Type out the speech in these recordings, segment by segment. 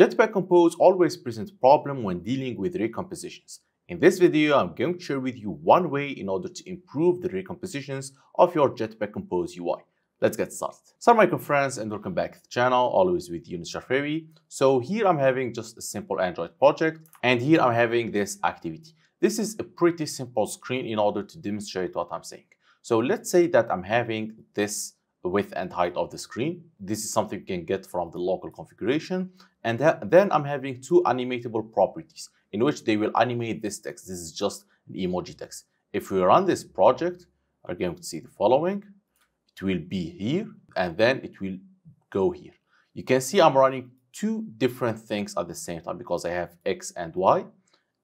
Jetpack Compose always presents problems when dealing with recompositions. In this video, I'm going to share with you one way in order to improve the recompositions of your Jetpack Compose UI. Let's get started. So my good friends, and welcome back to the channel, always with Younes Charfaoui. So here I'm having just a simple Android project, and here I'm having this activity. This is a pretty simple screen in order to demonstrate what I'm saying. So let's say that I'm having this width and height of the screen. This is something you can get from the local configuration. And then I'm having two animatable properties in which they will animate this text. This is just an emoji text. If we run this project, we're going to see the following. It will be here, and then it will go here. You can see I'm running two different things at the same time because I have X and Y.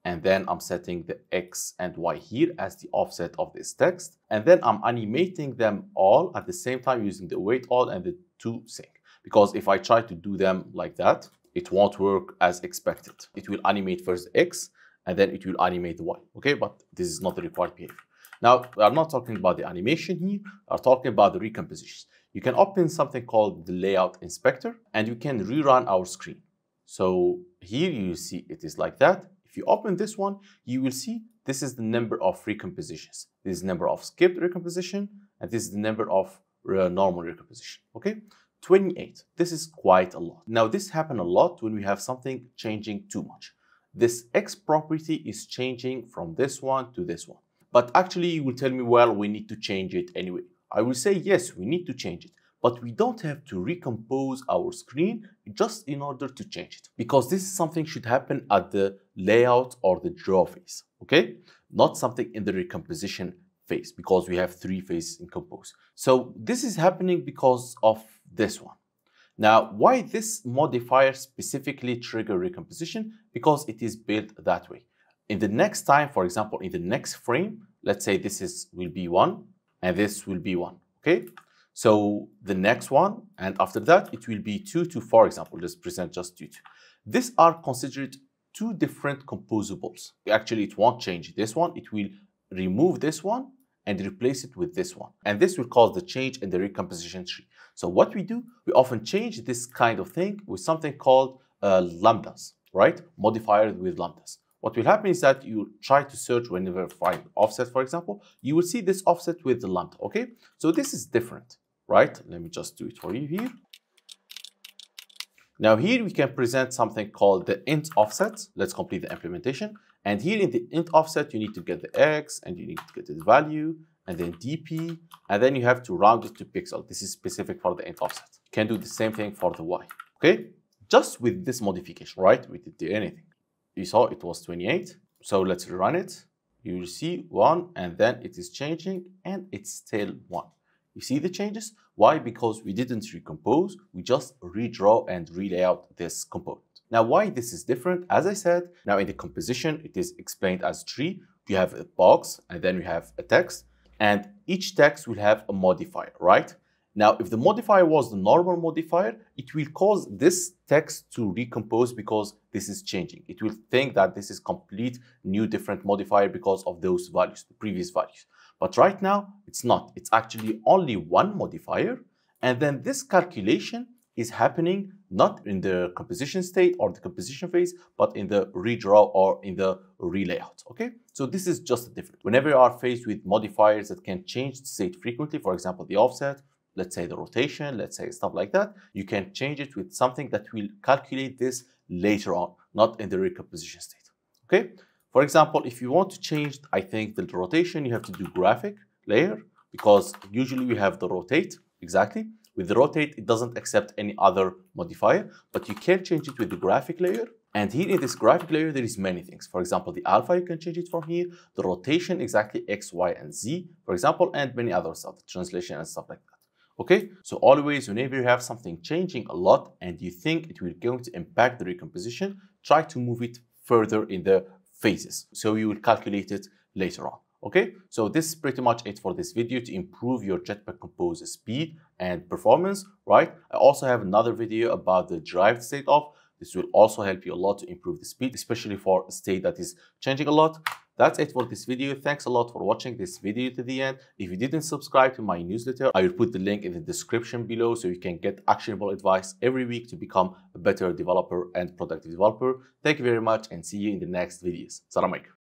And then I'm setting the X and Y here as the offset of this text. And then I'm animating them all at the same time using the weight all and the to sync. Because if I try to do them like that, it won't work as expected. It will animate first X and then it will animate Y. Okay, but this is not the required behavior. Now, we are not talking about the animation here. We are talking about the recompositions. You can open something called the layout inspector and you can rerun our screen. So here you see it is like that. If you open this one, you will see this is the number of recompositions. This is the number of skipped recomposition, and this is the number of normal recomposition, okay? 28, this is quite a lot. Now, this happens a lot when we have something changing too much. This X property is changing from this one to this one. But actually, you will tell me, well, we need to change it anyway. I will say, yes, we need to change it. But we don't have to recompose our screen just in order to change it. Because this is something should happen at the layout or the draw phase, okay? Not something in the recomposition phase because we have three phases in Compose. So this is happening because of this one. Now, why this modifier specifically trigger recomposition? Because it is built that way. In the next time, for example, in the next frame, let's say this will be one and this will be one, okay? So the next one, and after that, it will be 2, 2, for example, let's present just 2, 2. These are considered two different composables. Actually, it won't change this one. It will remove this one and replace it with this one. And this will cause the change in the recomposition tree. So what we do, we often change this kind of thing with something called lambdas, right? Modifier with lambdas. What will happen is that you try to search whenever you find offset, for example, you will see this offset with the lambda, okay? So this is different. Right, let me just do it for you here. Now here we can present something called the Int Offset. Let's complete the implementation. And here in the Int Offset, you need to get the X and you need to get the value and then DP. And then you have to round it to pixel. This is specific for the Int Offset. You can do the same thing for the Y, okay? Just with this modification, right? We didn't do anything. You saw it was 28. So let's rerun it. You will see 1 and then it is changing and it's still 1. You see the changes? Why? Because we didn't recompose, we just redraw and relayout this component. Now, why this is different? As I said, now in the composition, it is explained as tree. You have a box and then we have a text and each text will have a modifier, right? Now, if the modifier was the normal modifier, it will cause this text to recompose because this is changing. It will think that this is complete new different modifier because of those values, the previous values. But right now, it's not. It's actually only one modifier. And then this calculation is happening not in the composition state or the composition phase, but in the redraw or in the relayout, okay? So this is just different. Whenever you are faced with modifiers that can change the state frequently, for example, the offset, let's say the rotation, let's say stuff like that, you can change it with something that will calculate this later on, not in the recomposition state, okay? For example, if you want to change, I think, the rotation, you have to do graphic layer because usually we have the rotate, exactly. With the rotate, it doesn't accept any other modifier, but you can change it with the graphic layer. And here in this graphic layer, there is many things. For example, the alpha, you can change it from here. The rotation, exactly X, Y, and Z, for example, and many other stuff, the translation and stuff like that. Okay, so always whenever you have something changing a lot and you think it will going to impact the recomposition, try to move it further in the phases. So you will calculate it later on, okay? So this is pretty much it for this video to improve your Jetpack Compose speed and performance, right? I also have another video about the derived state off. This will also help you a lot to improve the speed, especially for a state that is changing a lot. That's it for this video. Thanks a lot for watching this video to the end. If you didn't subscribe to my newsletter, I will put the link in the description below so you can get actionable advice every week to become a better developer and productive developer. Thank you very much and see you in the next videos. Salam alaikum.